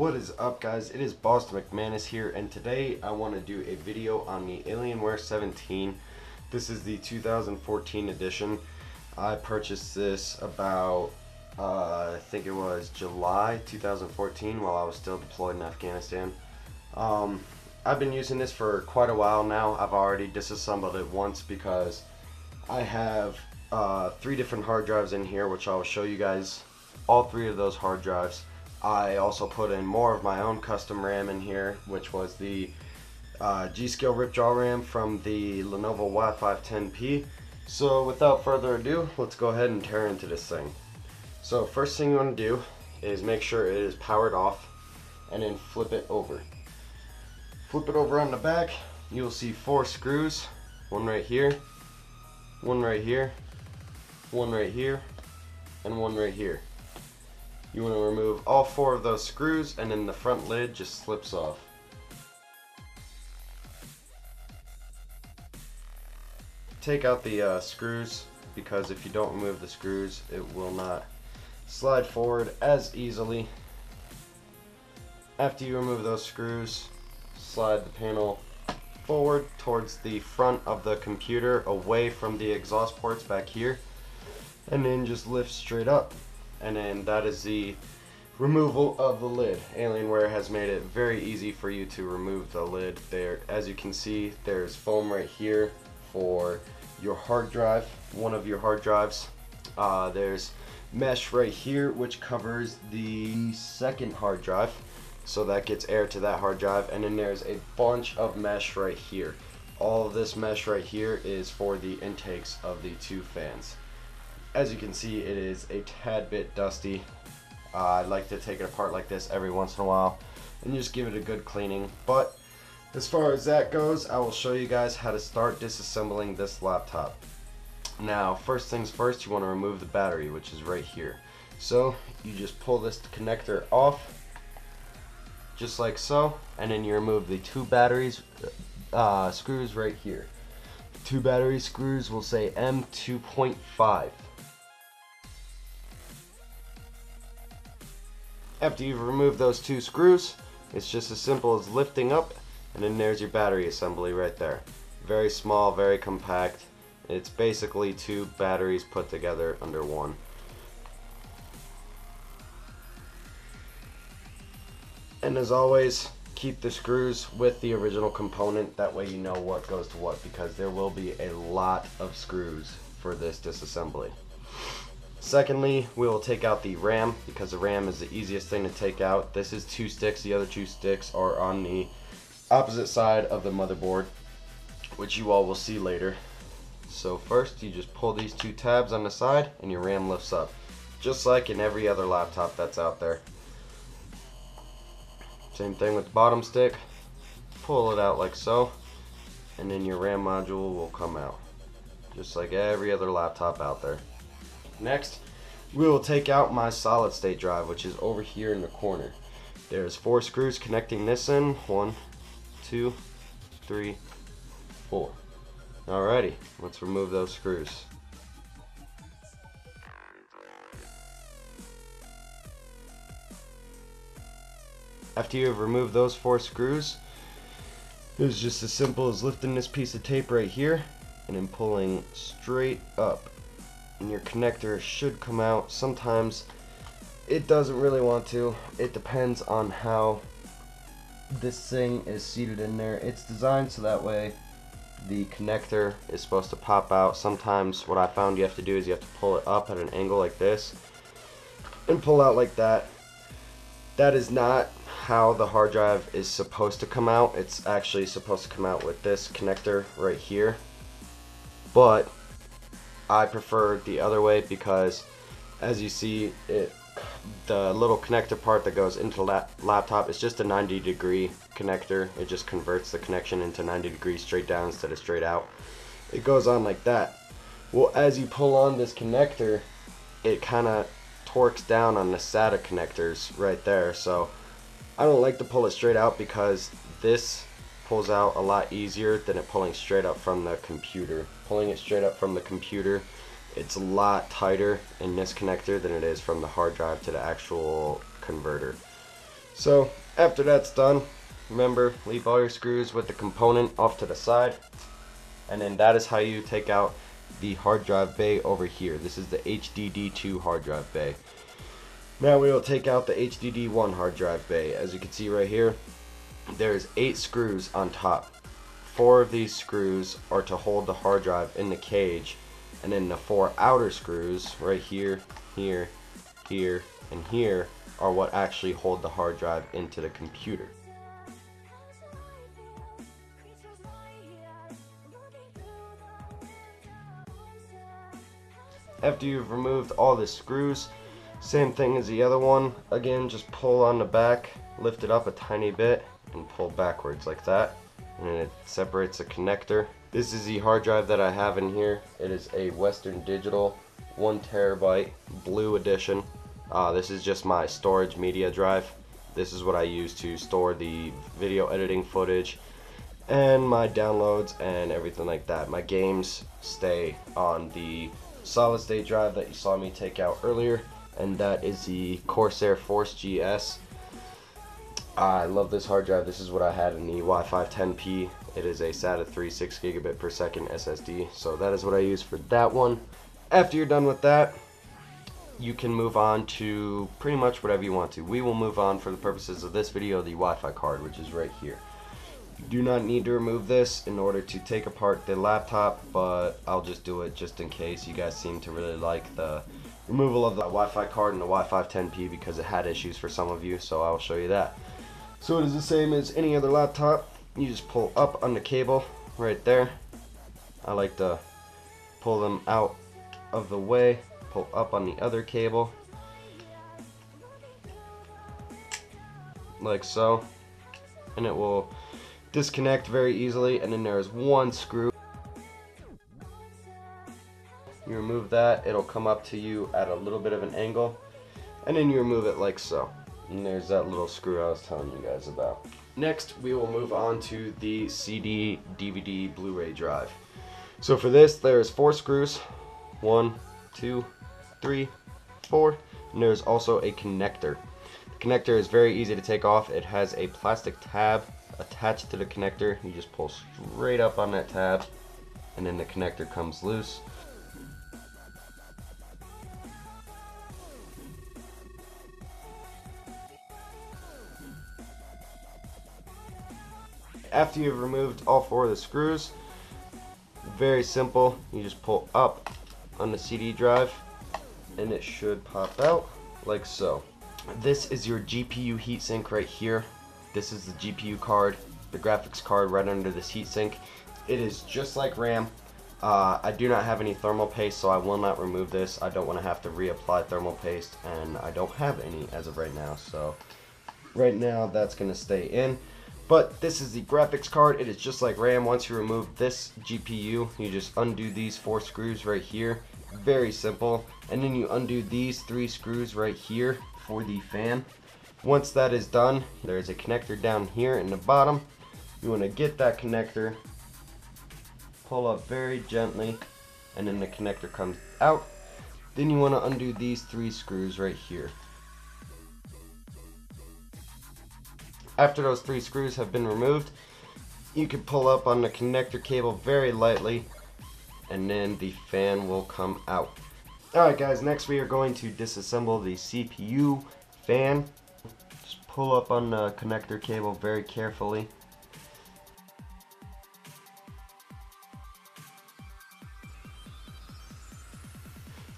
What is up, guys? It is Baustin McManus here, and today I want to do a video on the Alienware 17. This is the 2014 edition. I purchased this about, I think it was July 2014 while I was still deployed in Afghanistan. I've been using this for quite a while now. I've already disassembled it once because I have three different hard drives in here, which I'll show you guys all three of those hard drives. I also put in more of my own custom RAM in here, which was the G-Skill Ripjaw RAM from the Lenovo Y510P. So without further ado, let's go ahead and tear into this thing. So first thing you want to do is make sure it is powered off, and then flip it over. Flip it over on the back, you'll see four screws, one right here, one right here, one right here, and one right here. You want to remove all four of those screws, and then the front lid just slips off. Take out the screws, because if you don't remove the screws, it will not slide forward as easily. After you remove those screws, slide the panel forward towards the front of the computer, away from the exhaust ports back here, and then just lift straight up. And then that is the removal of the lid. Alienware has made it very easy for you to remove the lid. There, as you can see, there's foam right here for your hard drive, one of your hard drives. There's mesh right here which covers the second hard drive, so that gets air to that hard drive, and then there's a bunch of mesh right here. All of this mesh right here is for the intakes of the two fans. As you can see, it is a tad bit dusty. I like to take it apart like this every once in a while and just give it a good cleaning. But as far as that goes, I will show you guys how to start disassembling this laptop. Now, first things first, you want to remove the battery, which is right here. So you just pull this connector off, just like so, and then you remove the two batteries screws right here. Two battery screws will say M2.5. After you've removed those two screws, it's just as simple as lifting up, and then there's your battery assembly right there. Very small, very compact. It's basically two batteries put together under one. And as always, keep the screws with the original component, that way you know what goes to what, because there will be a lot of screws for this disassembly. Secondly, we will take out the RAM, because the RAM is the easiest thing to take out. This is two sticks, the other two sticks are on the opposite side of the motherboard, which you all will see later. So first, you just pull these two tabs on the side and your RAM lifts up, just like in every other laptop that's out there. Same thing with the bottom stick, pull it out like so, and then your RAM module will come out, just like every other laptop out there. Next, we will take out my solid state drive, which is over here in the corner. There's four screws connecting this in, 1, 2, 3, 4. Alrighty, let's remove those screws. After you have removed those four screws, it's just as simple as lifting this piece of tape right here and then pulling straight up, and your connector should come out. Sometimes it doesn't really want to. It depends on how this thing is seated in there. It's designed so that way the connector is supposed to pop out. Sometimes what I found you have to do is you have to pull it up at an angle like this and pull out like that. That is not how the hard drive is supposed to come out. It's actually supposed to come out with this connector right here, but I prefer the other way because, as you see, the little connector part that goes into the laptop is just a 90-degree connector. It just converts the connection into 90 degrees straight down instead of straight out. It goes on like that. Well, as you pull on this connector, it kind of torques down on the SATA connectors right there, so I don't like to pull it straight out because this pulls out a lot easier than it pulling straight up from the computer. Pulling it straight up from the computer, it's a lot tighter in this connector than it is from the hard drive to the actual converter. So after that's done, remember, leave all your screws with the component off to the side, and then that is how you take out the hard drive bay over here. This is the HDD2 hard drive bay. Now we will take out the HDD1 hard drive bay. As you can see right here, there's 8 screws on top. 4 of these screws are to hold the hard drive in the cage, and then the 4 outer screws right here, here, here, and here are what actually hold the hard drive into the computer. After you've removed all the screws, same thing as the other one, again just pull on the back, lift it up a tiny bit and pull backwards like that, and then it separates the connector. This is the hard drive that I have in here. It is a Western Digital 1 terabyte blue edition. This is just my storage media drive. This is what I use to store the video editing footage and my downloads and everything like that. My games stay on the solid state drive that you saw me take out earlier, and that is the Corsair Force GS. I love this hard drive. This is what I had in the Y510P. It is a SATA 3 6 gigabit per second SSD, so that is what I use for that one. After you're done with that, you can move on to pretty much whatever you want to. We will move on, for the purposes of this video, the Wi-Fi card, which is right here. You do not need to remove this in order to take apart the laptop, but I'll just do it just in case. You guys seem to really like the removal of the Wi-Fi card and the Y510P because it had issues for some of you, so I'll show you that. So it is the same as any other laptop. You just pull up on the cable right there. I like to pull them out of the way, pull up on the other cable like so, and it will disconnect very easily. And then there is one screw. You remove that, it'll come up to you at a little bit of an angle, and then you remove it like so, and there's that little screw I was telling you guys about. Next we will move on to the CD, DVD, Blu-ray drive. So for this, there's 4 screws, 1, 2, 3, 4, and there's also a connector. The connector is very easy to take off. It has a plastic tab attached to the connector. You just pull straight up on that tab, and then the connector comes loose. After you've removed all 4 of the screws, very simple, you just pull up on the CD drive and it should pop out like so. This is your GPU heatsink right here. This is the GPU card, the graphics card right under this heatsink. It is just like RAM. I do not have any thermal paste, so I will not remove this. I don't want to have to reapply thermal paste, and I don't have any as of right now, so right now that's going to stay in. But this is the graphics card. It is just like RAM. Once you remove this GPU, you just undo these 4 screws right here. Very simple. And then you undo these 3 screws right here for the fan. Once that is done, there is a connector down here in the bottom. You want to get that connector, pull up very gently, and then the connector comes out. Then you want to undo these 3 screws right here. After those 3 screws have been removed, you can pull up on the connector cable very lightly, and then the fan will come out. Alright guys, next we are going to disassemble the CPU fan. Just pull up on the connector cable very carefully.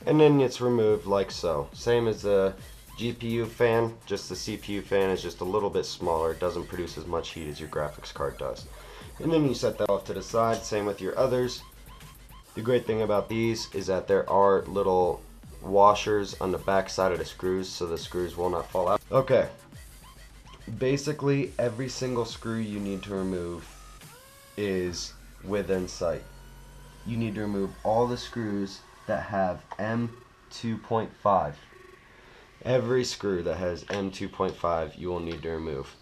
And then it's removed like so. Same as the GPU fan, just the CPU fan is just a little bit smaller. It doesn't produce as much heat as your graphics card does. And then you set that off to the side, same with your others. The great thing about these is that there are little washers on the back side of the screws, so the screws will not fall out. Okay, basically every single screw you need to remove is within sight. You need to remove all the screws that have M2.5. Every screw that has M2.5 you will need to remove.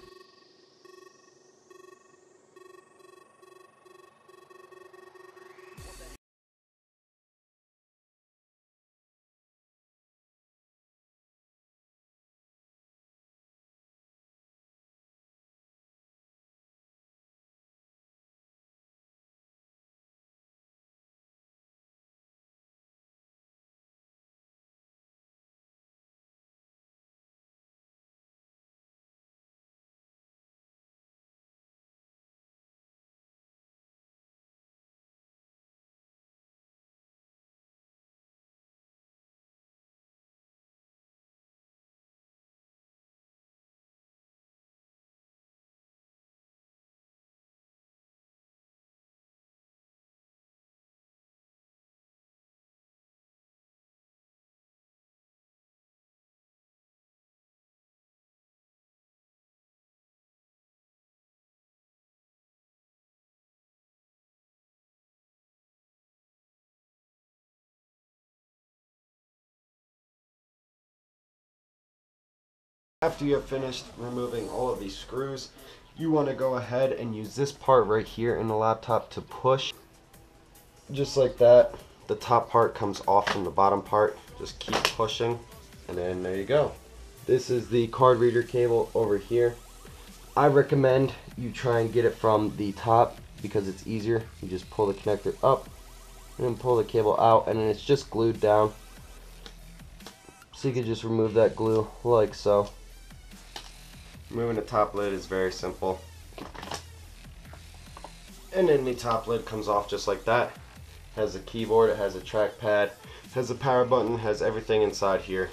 After you have finished removing all of these screws, you want to go ahead and use this part right here in the laptop to push. Just like that, the top part comes off from the bottom part. Just keep pushing, and then there you go. This is the card reader cable over here. I recommend you try and get it from the top because it's easier. You just pull the connector up and then pull the cable out, and then it's just glued down. So you can just remove that glue like so. Removing the top lid is very simple. And then the top lid comes off just like that. It has a keyboard, it has a trackpad, it has a power button, it has everything inside here.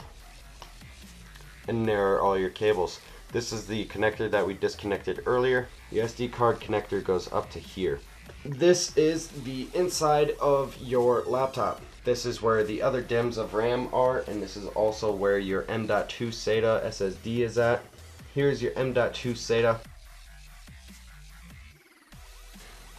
And there are all your cables. This is the connector that we disconnected earlier. The SD card connector goes up to here. This is the inside of your laptop. This is where the other DIMMs of RAM are, and this is also where your M.2 SATA SSD is at. Here's your M.2 SATA.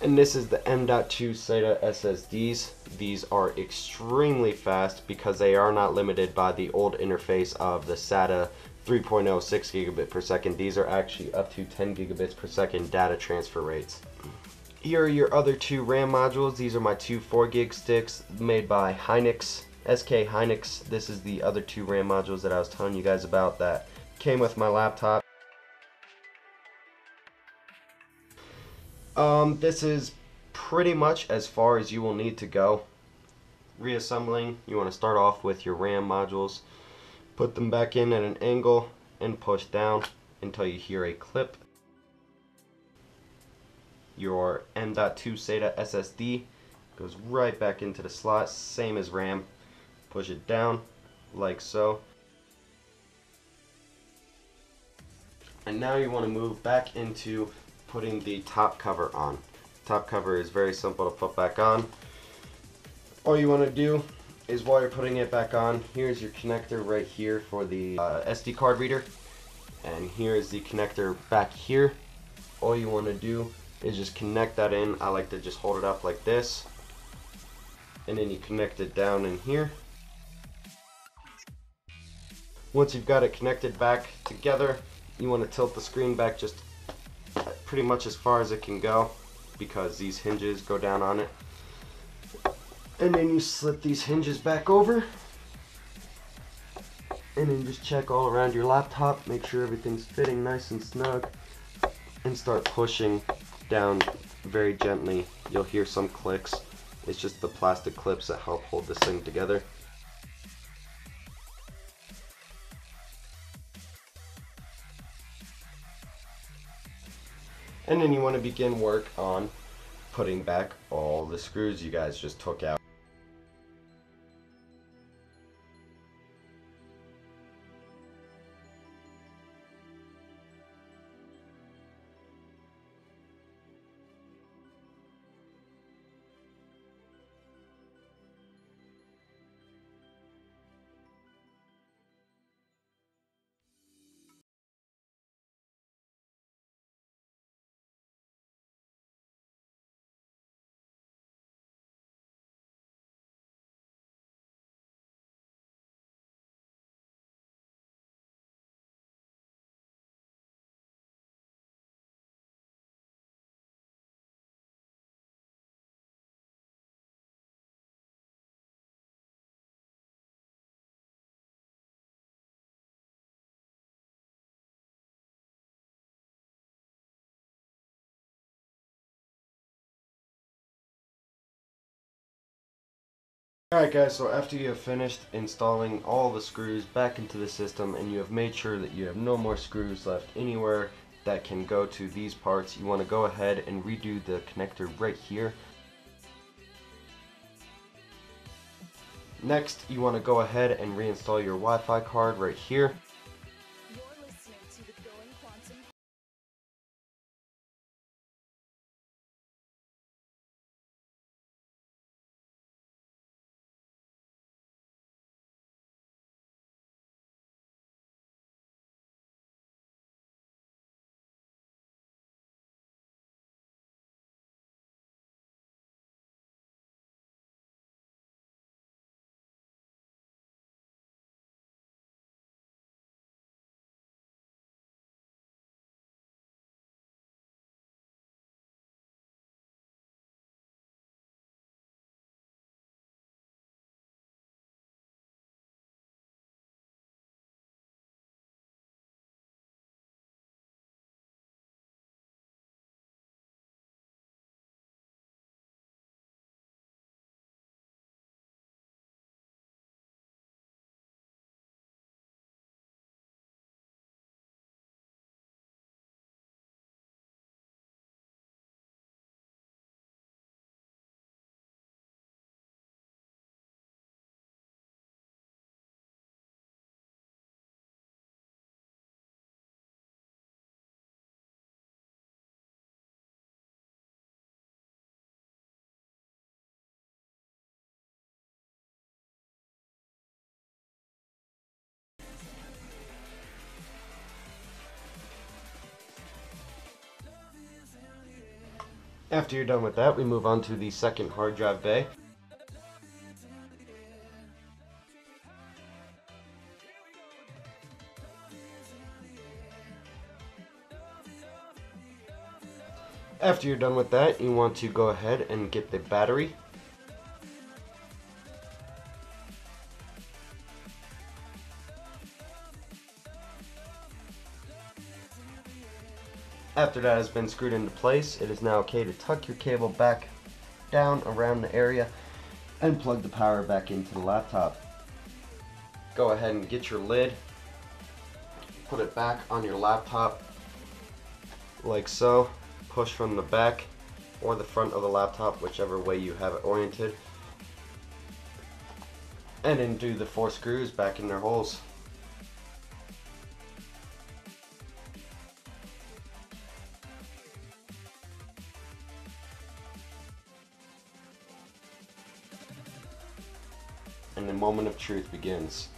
And this is the M.2 SATA SSDs. These are extremely fast because they are not limited by the old interface of the SATA 3.0 6 gigabit per second. These are actually up to 10 gigabits per second data transfer rates. Here are your other two RAM modules. These are my two 4 gig sticks made by Hynix, SK Hynix. This is the other two RAM modules that I was telling you guys about that came with my laptop. This is pretty much as far as you will need to go. Reassembling, you want to start off with your RAM modules, put them back in at an angle, and push down until you hear a clip. Your M.2 SATA SSD goes right back into the slot, same as RAM. Push it down like so. And now you want to move back into putting the top cover on. Top cover is very simple to put back on. All you want to do is while you're putting it back on, here's your connector right here for the SD card reader, and here is the connector back here. All you want to do is just connect that in. I like to just hold it up like this, and then you connect it down in here. Once you've got it connected back together, you want to tilt the screen back just pretty much as far as it can go because these hinges go down on it. And then you slip these hinges back over, and then just check all around your laptop, make sure everything's fitting nice and snug, and start pushing down very gently. You'll hear some clicks. It's just the plastic clips that help hold this thing together. And then you want to begin work on putting back all the screws you guys just took out. Alright guys, so after you have finished installing all the screws back into the system and you have made sure that you have no more screws left anywhere that can go to these parts, you want to go ahead and redo the connector right here. Next, you want to go ahead and reinstall your Wi-Fi card right here. After you're done with that, we move on to the second hard drive bay. After you're done with that, you want to go ahead and get the battery. After that has been screwed into place, it is now okay to tuck your cable back down around the area and plug the power back into the laptop. Go ahead and get your lid, put it back on your laptop like so, push from the back or the front of the laptop, whichever way you have it oriented, and then do the 4 screws back in their holes. And the moment of truth begins.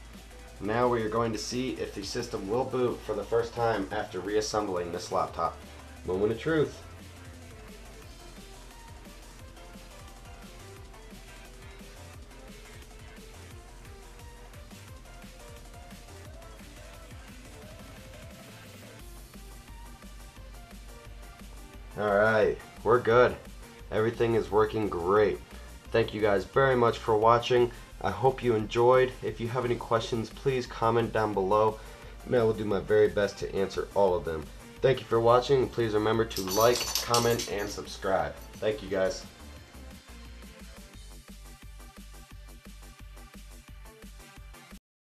Now we are going to see if the system will boot for the first time after reassembling this laptop. Moment of truth. Alright, we're good. Everything is working great. Thank you guys very much for watching. I hope you enjoyed. If you have any questions, please comment down below and I will do my very best to answer all of them. Thank you for watching. Please remember to like, comment, and subscribe. Thank you guys.